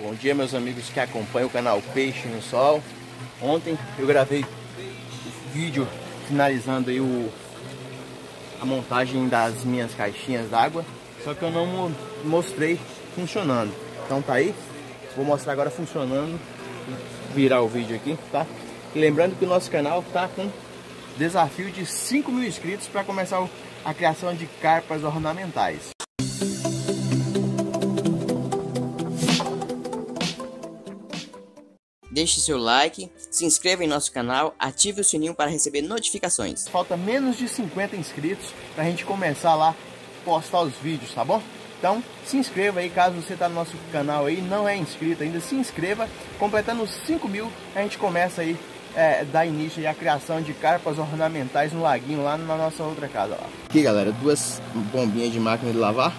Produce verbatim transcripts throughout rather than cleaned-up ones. Bom dia, meus amigos que acompanham o canal Peixe no Sol. Ontem eu gravei o vídeo finalizando aí o, a montagem das minhas caixinhas d'água, só que eu não mostrei funcionando. Então tá aí, vou mostrar agora funcionando, virar o vídeo aqui, tá? E lembrando que o nosso canal tá com desafio de cinco mil inscritos para começar a criação de carpas ornamentais. Deixe seu like, se inscreva em nosso canal, ative o sininho para receber notificações. Falta menos de cinquenta inscritos para a gente começar lá a postar os vídeos, tá bom? Então se inscreva aí, caso você está no nosso canal aí não é inscrito ainda, se inscreva. Completando os cinco mil, a gente começa aí, é, dar início aí a criação de carpas ornamentais no laguinho lá na nossa outra casa. Lá. Aqui galera, duas bombinhas de máquina de lavar,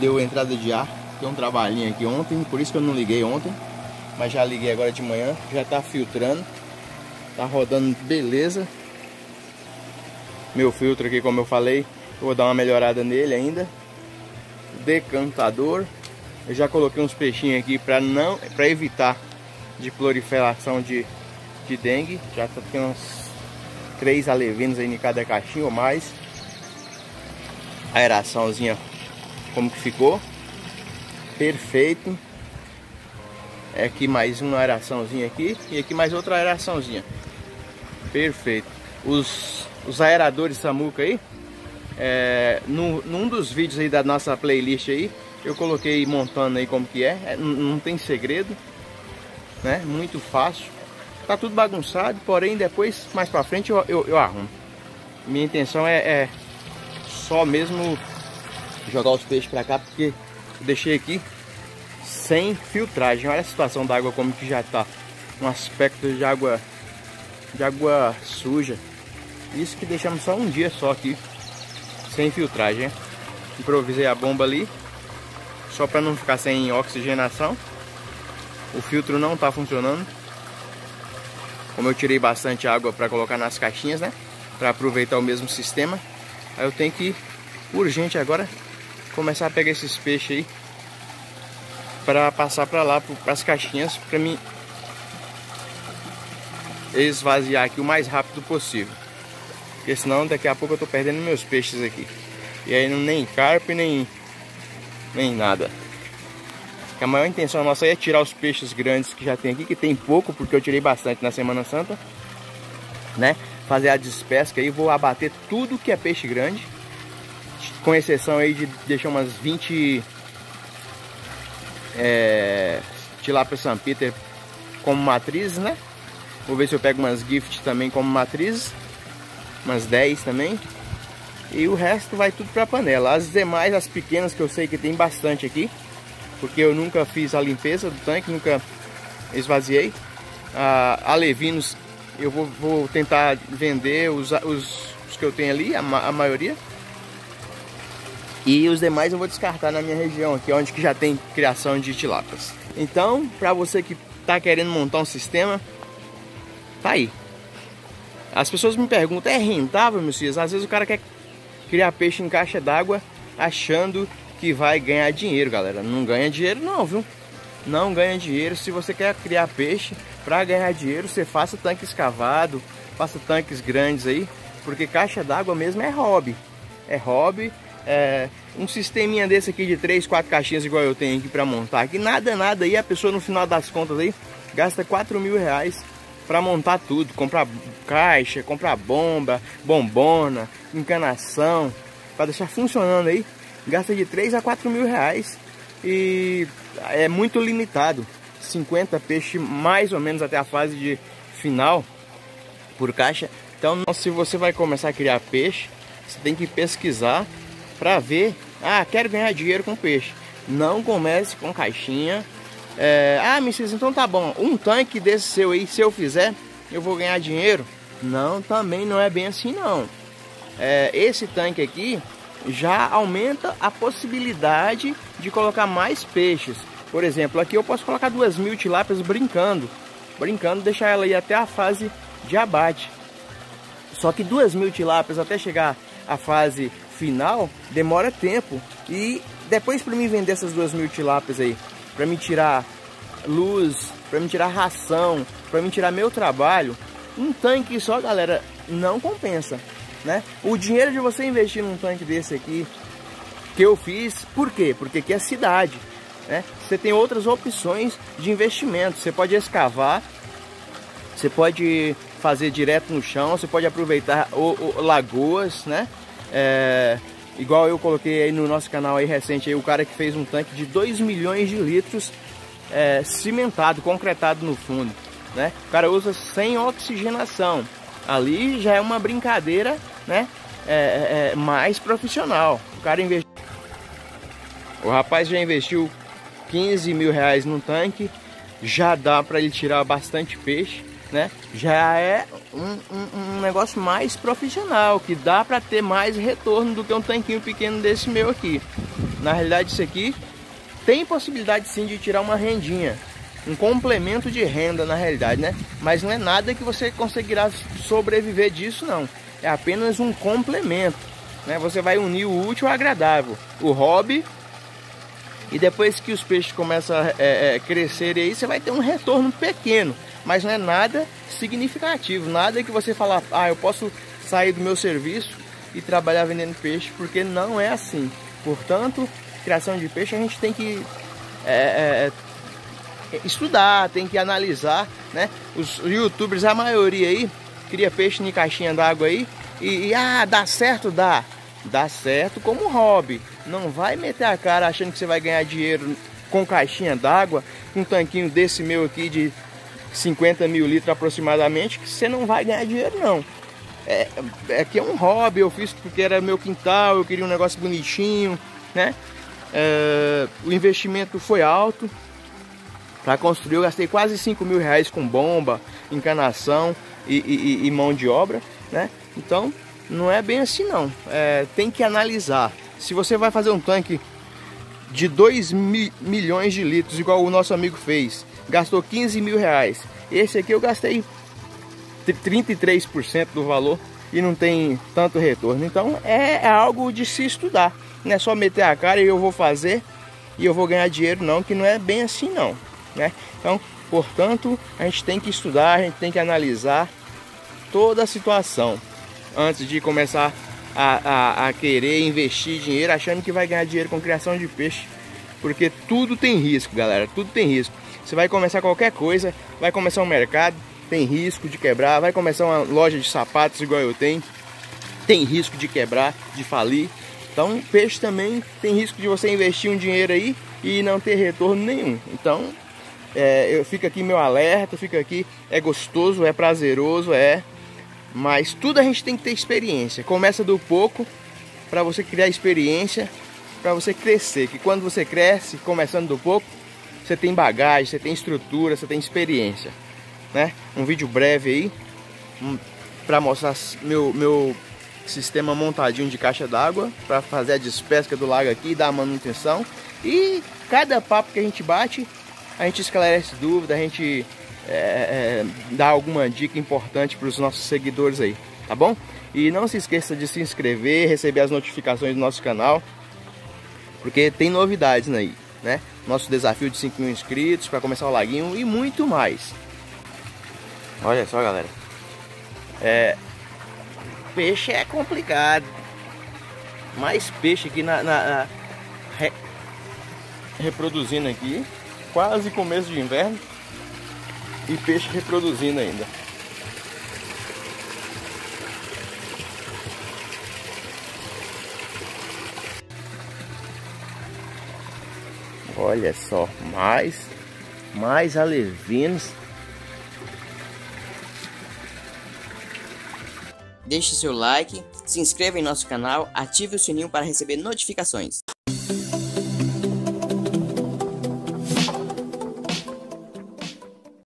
deu entrada de ar, deu um trabalhinho aqui ontem, por isso que eu não liguei ontem. Mas já liguei agora de manhã, já tá filtrando, tá rodando, beleza. Meu filtro aqui, como eu falei, eu vou dar uma melhorada nele ainda. Decantador, eu já coloquei uns peixinhos aqui para não, para evitar de proliferação de, de dengue. Já tá tendo uns três alevinos aí em cada caixinha ou mais. Aeraçãozinha, como que ficou? Perfeito. É aqui mais uma aeraçãozinha aqui e aqui mais outra aeraçãozinha. Perfeito. Os, os aeradores Samuca aí, é, no, num dos vídeos aí da nossa playlist aí, eu coloquei montando aí como que é. é não, não tem segredo, né? Muito fácil. Tá tudo bagunçado, porém depois, mais pra frente, eu, eu, eu arrumo. Minha intenção é, é só mesmo jogar os peixes pra cá, porque eu deixei aqui sem filtragem. Olha a situação da água como que já tá, um aspecto de água de água suja. Isso que deixamos só um dia só aqui sem filtragem. Improvisei a bomba ali só para não ficar sem oxigenação. O filtro não tá funcionando, como eu tirei bastante água para colocar nas caixinhas, né, para aproveitar o mesmo sistema. Aí eu tenho que urgente agora começar a pegar esses peixes aí para passar para lá, para as caixinhas, para mim esvaziar aqui o mais rápido possível, porque senão daqui a pouco eu tô perdendo meus peixes aqui, e aí nem carpe, nem, nem nada. A maior intenção nossa aí é tirar os peixes grandes que já tem aqui, que tem pouco, porque eu tirei bastante na Semana Santa, né, fazer a despesca aí. Vou abater tudo que é peixe grande, com exceção aí de deixar umas vinte... É, tilápia São Peter como matriz, né? Vou ver se eu pego umas gift também como matriz, umas dez também. E o resto vai tudo pra panela. As demais, as pequenas que eu sei que tem bastante aqui, porque eu nunca fiz a limpeza do tanque, nunca esvaziei. ah, Alevinos eu vou, vou tentar vender os, os, os que eu tenho ali, a, a maioria. E os demais eu vou descartar na minha região aqui, onde que já tem criação de tilápias. Então, para você que tá querendo montar um sistema, tá aí. As pessoas me perguntam, é rentável, meus filhos? Às vezes o cara quer criar peixe em caixa d'água achando que vai ganhar dinheiro, galera. Não ganha dinheiro não, viu? Não ganha dinheiro. Se você quer criar peixe para ganhar dinheiro, você faça tanque escavado, faça tanques grandes aí, porque caixa d'água mesmo é hobby. É hobby. É, um sisteminha desse aqui de três, quatro caixinhas igual eu tenho aqui para montar aqui, nada, nada, e a pessoa no final das contas aí gasta quatro mil reais para montar tudo, comprar caixa, comprar bomba, bombona, encanação, para deixar funcionando aí, gasta de três a quatro mil reais e é muito limitado, cinquenta peixes mais ou menos até a fase de final por caixa. Então se você vai começar a criar peixe, você tem que pesquisar para ver, ah, quero ganhar dinheiro com peixe. Não comece com caixinha. É, ah, Missis, então tá bom, um tanque desse seu aí, se eu fizer, eu vou ganhar dinheiro? Não, também não é bem assim não. É, esse tanque aqui já aumenta a possibilidade de colocar mais peixes. Por exemplo, aqui eu posso colocar duas mil tilápias brincando. Brincando, deixar ela aí até a fase de abate. Só que duas mil tilápias até chegar a fase final demora tempo, e depois para mim vender essas duas mil tilápias aí para me tirar luz, para me tirar ração, para me tirar meu trabalho, um tanque só, galera, não compensa, né? O dinheiro de você investir num tanque desse aqui, que eu fiz, por quê? Porque aqui é cidade, né? Você tem outras opções de investimento, você pode escavar, você pode fazer direto no chão, você pode aproveitar o, o, lagoas, né? É, igual eu coloquei aí no nosso canal aí recente, aí, o cara que fez um tanque de dois milhões de litros é, cimentado, concretado no fundo, né? O cara usa sem oxigenação, ali já é uma brincadeira, né? É, é, mais profissional. O cara investiu, o rapaz já investiu quinze mil reais no tanque, já dá para ele tirar bastante peixe, né? Já é um, um, um negócio mais profissional, que dá para ter mais retorno do que um tanquinho pequeno desse meu aqui. Na realidade, isso aqui tem possibilidade sim de tirar uma rendinha, um complemento de renda na realidade, né? Mas não é nada que você conseguirá sobreviver disso, não. É apenas um complemento, né? Você vai unir o útil ao agradável, o hobby, e depois que os peixes começam a é, é, crescer aí, você vai ter um retorno pequeno, mas não é nada significativo, nada que você falar, ah, eu posso sair do meu serviço e trabalhar vendendo peixe, porque não é assim. Portanto, criação de peixe a gente tem que é, é, estudar, tem que analisar, né? Os youtubers, a maioria aí, cria peixe em caixinha d'água aí e, e ah, dá certo, dá. Dá certo como hobby. Não vai meter a cara achando que você vai ganhar dinheiro com caixinha d'água, um tanquinho desse meu aqui de cinquenta mil litros aproximadamente, que você não vai ganhar dinheiro, não. É, é que é um hobby, eu fiz porque era meu quintal, eu queria um negócio bonitinho, né? É, o investimento foi alto. Para construir eu gastei quase cinco mil reais com bomba, encanação e, e, e mão de obra, né? Então não é bem assim, não. É, tem que analisar. Se você vai fazer um tanque de dois milhões de litros, igual o nosso amigo fez, gastou quinze mil reais. Esse aqui eu gastei trinta e três por cento do valor e não tem tanto retorno. Então é, é algo de se estudar. Não é só meter a cara e eu vou fazer e eu vou ganhar dinheiro, não, que não é bem assim, não, né? Então, portanto, a gente tem que estudar, a gente tem que analisar toda a situação antes de começar a, a, a querer investir dinheiro achando que vai ganhar dinheiro com criação de peixe, porque tudo tem risco, galera, tudo tem risco. Você vai começar qualquer coisa, vai começar um mercado, tem risco de quebrar, vai começar uma loja de sapatos igual eu tenho, tem risco de quebrar, de falir. Então, peixe também tem risco de você investir um dinheiro aí e não ter retorno nenhum. Então, é, eu fico aqui meu alerta, fica aqui, é gostoso, é prazeroso, é... mas tudo a gente tem que ter experiência. Começa do pouco para você criar experiência, para você crescer. Que quando você cresce, começando do pouco, você tem bagagem, você tem estrutura, você tem experiência, né? Um vídeo breve aí para mostrar meu, meu sistema montadinho de caixa d'água para fazer a despesca do lago aqui, dar a manutenção. E cada papo que a gente bate, a gente esclarece dúvida, a gente é, é, dá alguma dica importante para os nossos seguidores aí, tá bom? E não se esqueça de se inscrever, receber as notificações do nosso canal, porque tem novidades aí, né? Nosso desafio de cinco mil inscritos para começar o laguinho e muito mais. Olha só, galera, é, peixe é complicado. Mais peixe aqui na, na, na re, reproduzindo aqui, quase começo de inverno e peixe reproduzindo ainda. Olha só, mais mais alevinos. Deixe seu like, se inscreva em nosso canal, ative o sininho para receber notificações.